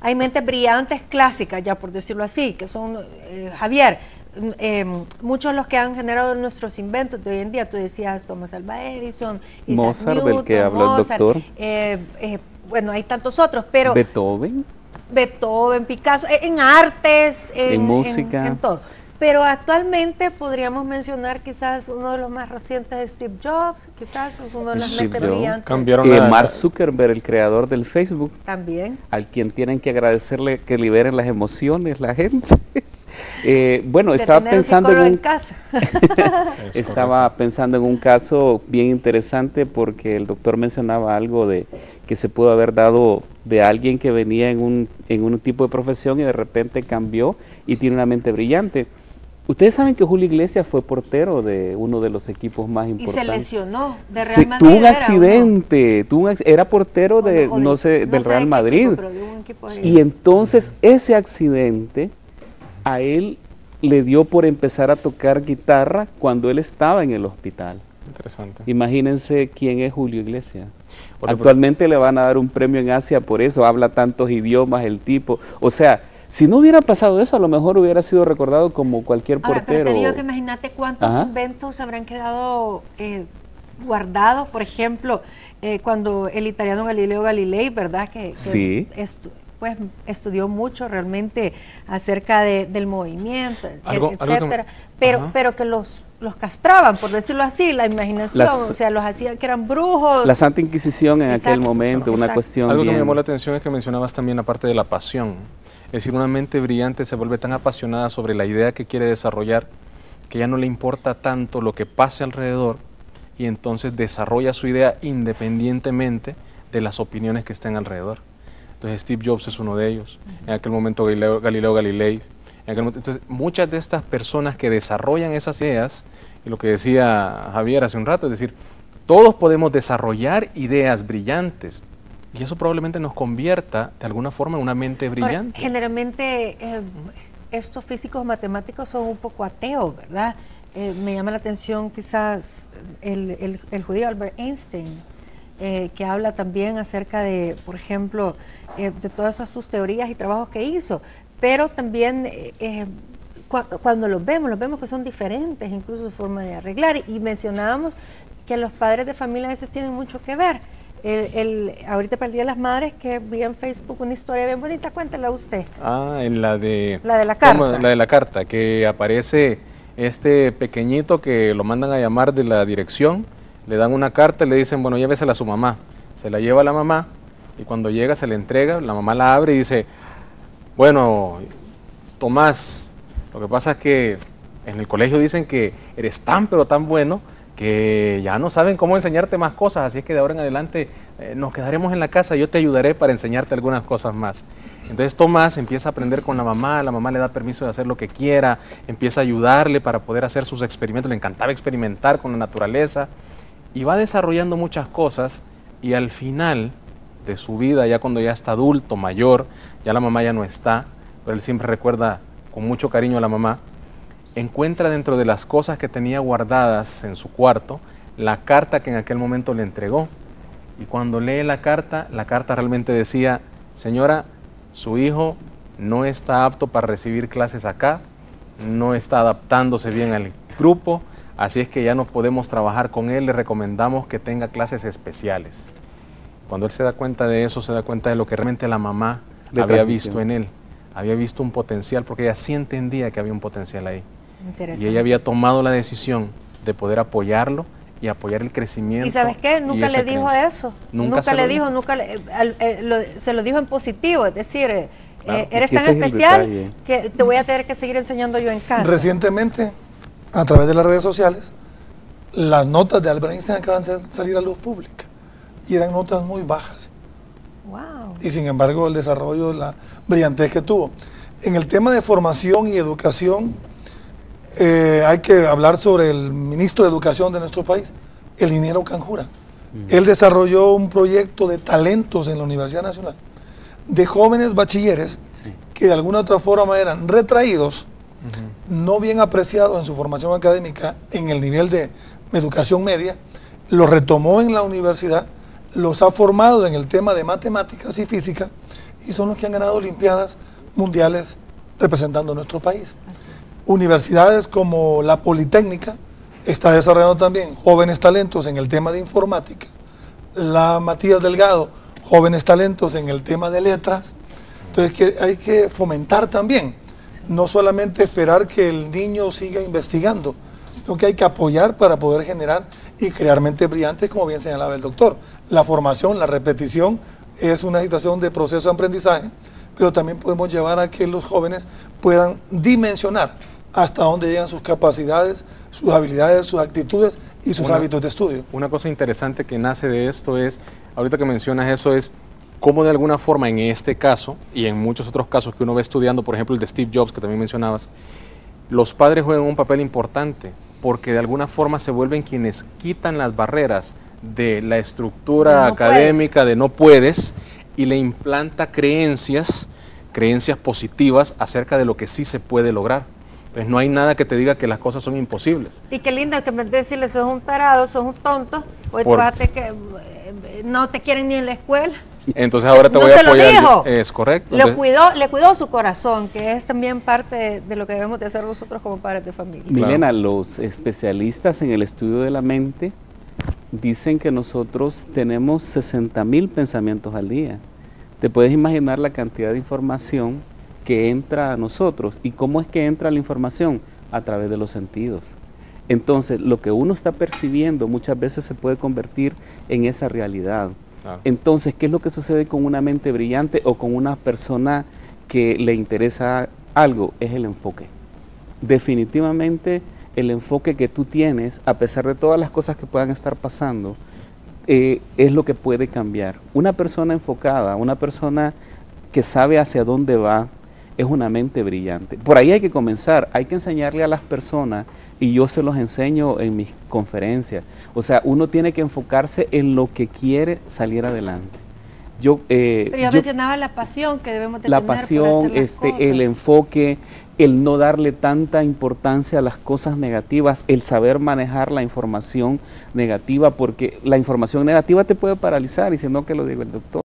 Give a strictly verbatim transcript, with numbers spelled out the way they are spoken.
hay mentes brillantes clásicas, ya por decirlo así, que son, eh, Javier, eh, muchos de los que han generado nuestros inventos de hoy en día. Tú decías Thomas Alva Edison, Isaac Mozart, Newton, del que habla Mozart, el doctor. Eh, eh, bueno, hay tantos otros, pero... Beethoven. Beethoven, Picasso, en artes, en, en música, en, en todo. Pero actualmente podríamos mencionar quizás uno de los más recientes de Steve Jobs, quizás uno de los más brillantes. Y Mark Zuckerberg, el creador del Facebook. También. Al quien tienen que agradecerle que liberen las emociones la gente. Eh, bueno, estaba pensando en, un, en casa. estaba pensando en un caso bien interesante porque el doctor mencionaba algo de que se pudo haber dado de alguien que venía en un, en un tipo de profesión y de repente cambió y tiene una mente brillante. Ustedes saben que Julio Iglesias fue portero de uno de los equipos más importantes. Y se lesionó de Real Madrid. Tuvo un accidente, tuvo un, era portero de, o, o no sé, no del Real Madrid. Equipo, y entonces ese accidente a él le dio por empezar a tocar guitarra cuando él estaba en el hospital. Interesante. Imagínense quién es Julio Iglesias. Por Actualmente por... le van a dar un premio en Asia por eso, habla tantos idiomas el tipo. O sea, si no hubiera pasado eso, a lo mejor hubiera sido recordado como cualquier Ahora, portero. Pero te digo que imagínate cuántos Ajá. inventos habrán quedado eh, guardados. Por ejemplo, eh, cuando el italiano Galileo Galilei, ¿verdad? Que, que sí. Esto, pues estudió mucho realmente acerca de, del movimiento, algo, etcétera, algo que, pero, uh-huh. pero que los, los castraban, por decirlo así, la imaginación, las, o sea, los hacían que eran brujos. La Santa Inquisición en exacto, aquel momento, exacto. una cuestión Algo bien. que me llamó la atención es que mencionabas también la parte de la pasión, es decir, una mente brillante se vuelve tan apasionada sobre la idea que quiere desarrollar, que ya no le importa tanto lo que pase alrededor, y entonces desarrolla su idea independientemente de las opiniones que estén alrededor. Entonces Steve Jobs es uno de ellos, uh-huh. en aquel momento Galileo, Galileo Galilei. En aquel momento, entonces muchas de estas personas que desarrollan esas ideas, y lo que decía Javier hace un rato, es decir, todos podemos desarrollar ideas brillantes, y eso probablemente nos convierta de alguna forma en una mente brillante. Ahora, generalmente eh, estos físicos matemáticos son un poco ateos, ¿verdad? Eh, me llama la atención quizás el, el, el judío Albert Einstein, Eh, que habla también acerca de, por ejemplo, eh, de todas esas sus teorías y trabajos que hizo, pero también eh, cu cuando los vemos, los vemos que son diferentes, incluso su forma de arreglar, y mencionábamos que los padres de familia a veces tienen mucho que ver. El, el, ahorita perdí a las madres que vi en Facebook una historia bien bonita, cuéntela usted. Ah, en la de la, de la carta. ¿Cómo? La de la carta, que aparece este pequeñito que lo mandan a llamar de la dirección, le dan una carta y le dicen, bueno, llévesela a su mamá. Se la lleva a la mamá y cuando llega se la entrega, la mamá la abre y dice, bueno, Tomás, lo que pasa es que en el colegio dicen que eres tan pero tan bueno que ya no saben cómo enseñarte más cosas, así es que de ahora en adelante eh, nos quedaremos en la casa, yo te ayudaré para enseñarte algunas cosas más. Entonces Tomás empieza a aprender con la mamá, la mamá le da permiso de hacer lo que quiera, empieza a ayudarle para poder hacer sus experimentos, le encantaba experimentar con la naturaleza, y va desarrollando muchas cosas y al final de su vida, ya cuando ya está adulto, mayor, ya la mamá ya no está, pero él siempre recuerda con mucho cariño a la mamá, encuentra dentro de las cosas que tenía guardadas en su cuarto la carta que en aquel momento le entregó. Y cuando lee la carta, la carta realmente decía, señora, su hijo no está apto para recibir clases acá, no está adaptándose bien al grupo, así es que ya no podemos trabajar con él, le recomendamos que tenga clases especiales. Cuando él se da cuenta de eso, se da cuenta de lo que realmente la mamá le había visto en él. Había visto un potencial, porque ella sí entendía que había un potencial ahí. Y ella había tomado la decisión de poder apoyarlo y apoyar el crecimiento. ¿Y sabes qué? Nunca le dijo creencia. eso. Nunca, nunca le dijo, dijo. Nunca le, al, eh, lo, se lo dijo en positivo, es decir... Eh, claro, eh, eres tan especial que te voy a tener que seguir enseñando yo en casa. Recientemente... a través de las redes sociales, las notas de Albert Einstein acaban de salir a luz pública y eran notas muy bajas. Wow. Y sin embargo el desarrollo, la brillantez que tuvo. En el tema de formación y educación, eh, hay que hablar sobre el ministro de Educación de nuestro país, el ingeniero Canjura. Mm. Él desarrolló un proyecto de talentos en la Universidad Nacional, de jóvenes bachilleres sí. que de alguna u otra forma eran retraídos, Uh-huh. no bien apreciado en su formación académica, en el nivel de educación media, los retomó en la universidad, los ha formado en el tema de matemáticas y física y son los que han ganado olimpiadas mundiales representando nuestro país. Universidades como la Politécnica está desarrollando también jóvenes talentos en el tema de informática, la Matías Delgado, jóvenes talentos en el tema de letras. Entonces que hay que fomentar también, no solamente esperar que el niño siga investigando, sino que hay que apoyar para poder generar y crear mentes brillantes, como bien señalaba el doctor. La formación, la repetición es una situación de proceso de aprendizaje, pero también podemos llevar a que los jóvenes puedan dimensionar hasta dónde llegan sus capacidades, sus habilidades, sus actitudes y sus una, hábitos de estudio. Una cosa interesante que nace de esto es, ahorita que mencionas eso, es cómo de alguna forma en este caso y en muchos otros casos que uno ve estudiando, por ejemplo el de Steve Jobs que también mencionabas, los padres juegan un papel importante porque de alguna forma se vuelven quienes quitan las barreras de la estructura no académica puedes. de no puedes y le implanta creencias, creencias positivas acerca de lo que sí se puede lograr. Pues no hay nada que te diga que las cosas son imposibles. Y qué lindo que en vez de decirle sos un tarado, sos un tonto, hoy Por... te que no te quieren ni en la escuela. Entonces ahora te no voy a apoyar. Lo dijo. Es correcto. Lo cuidó, le cuidó su corazón, que es también parte de, de lo que debemos de hacer nosotros como padres de familia. Milena, claro. Los especialistas en el estudio de la mente dicen que nosotros tenemos sesenta mil pensamientos al día. Te puedes imaginar la cantidad de información que entra a nosotros. ¿Y cómo es que entra la información? A través de los sentidos. Entonces, lo que uno está percibiendo muchas veces se puede convertir en esa realidad. Claro. Entonces, ¿qué es lo que sucede con una mente brillante o con una persona que le interesa algo? Es el enfoque. Definitivamente, el enfoque que tú tienes, a pesar de todas las cosas que puedan estar pasando, eh, es lo que puede cambiar. Una persona enfocada, una persona que sabe hacia dónde va, es una mente brillante. Por ahí hay que comenzar, hay que enseñarle a las personas y yo se los enseño en mis conferencias. O sea, uno tiene que enfocarse en lo que quiere salir adelante. Yo, eh, Pero ya yo, mencionaba la pasión que debemos de la tener. Pasión, por hacer las este, cosas. El enfoque, el no darle tanta importancia a las cosas negativas, el saber manejar la información negativa, porque la información negativa te puede paralizar, y si no, que lo diga el doctor.